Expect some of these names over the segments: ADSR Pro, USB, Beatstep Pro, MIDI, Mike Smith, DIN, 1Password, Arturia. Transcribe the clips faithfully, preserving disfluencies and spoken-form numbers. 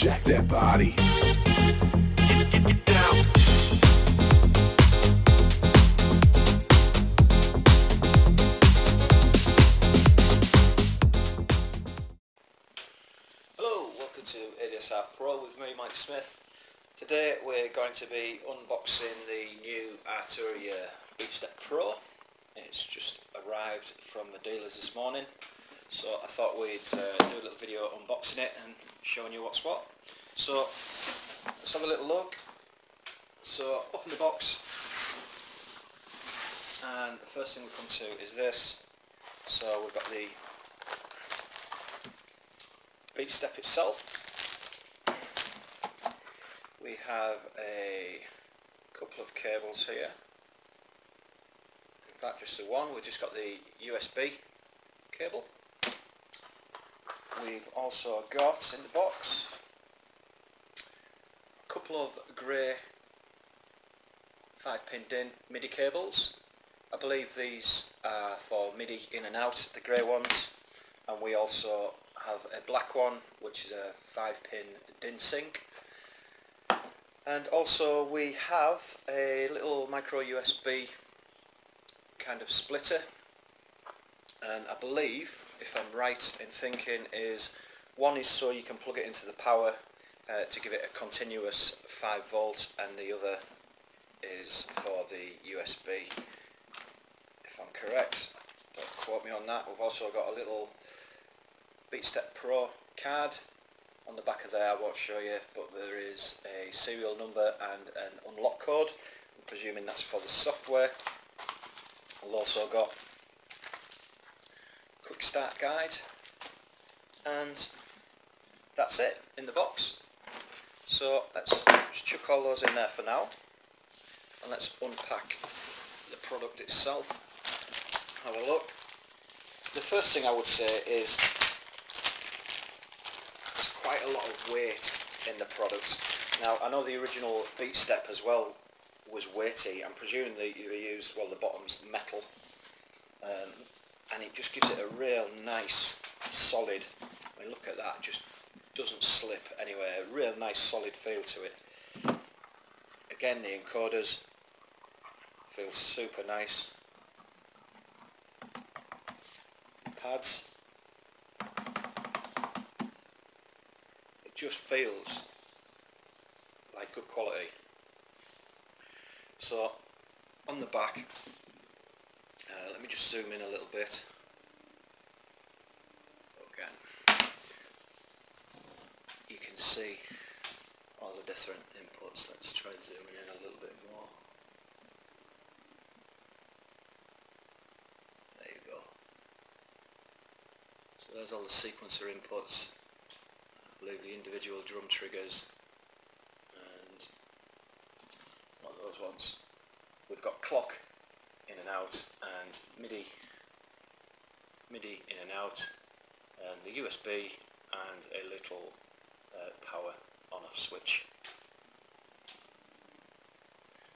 Shake that body. Get, get, get down. Hello, welcome to A D S R Pro with me, Mike Smith. Today we're going to be unboxing the new Arturia Beatstep Pro. It's just arrived from the dealers this morning, so I thought we'd uh, do a little video unboxing it and showing you what's what. So let's have a little look. So open the box, and the first thing we come to is this. So we've got the Beatstep itself. We have a couple of cables here. In fact, just the one. We've just got the U S B cable. We've also got in the box a couple of grey five pin D I N MIDI cables. I believe these are for MIDI in and out, the grey ones, and we also have a black one which is a five pin D I N sync, and also we have a little micro U S B kind of splitter, and I believe, if I'm right in thinking, is one is so you can plug it into the power uh, to give it a continuous five volt, and the other is for the U S B, if I'm correct. Don't quote me on that. We've also got a little Beatstep Pro card on the back of there. I won't show you, but there is a serial number and an unlock code. I'm presuming that's for the software. We've also got quick start guide, and that's it in the box. So let's just chuck all those in there for now, and let's unpack the product itself. Have a look. The first thing I would say is there's quite a lot of weight in the product. Now, I know the original Beatstep as well was weighty. I'm presuming that you used, well, the bottom's metal, um, and it just gives it a real nice solid, I mean, look at that, it just doesn't slip anywhere, a real nice solid feel to it. Again, the encoders feel super nice. Pads, it just feels like good quality. So on the back, uh, let me just zoom in a little bit. Again, you can see all the different inputs. Let's try zooming in a little bit more. There you go. So there's all the sequencer inputs. I believe the individual drum triggers. Ones. We've got clock in and out, and MIDI, MIDI in and out, and the U S B, and a little uh, power on-off switch.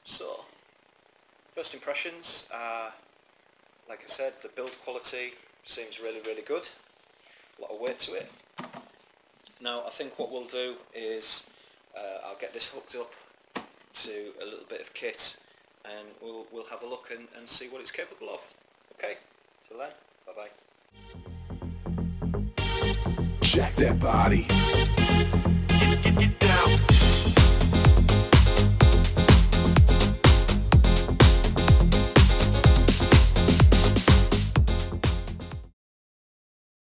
So, first impressions are, like I said, the build quality seems really, really good. A lot of weight to it. Now, I think what we'll do is uh, I'll get this hooked up to a little bit of kit, and we'll, we'll have a look and, and see what it's capable of. Okay, till then, bye bye. Shake that body. Get, get, get.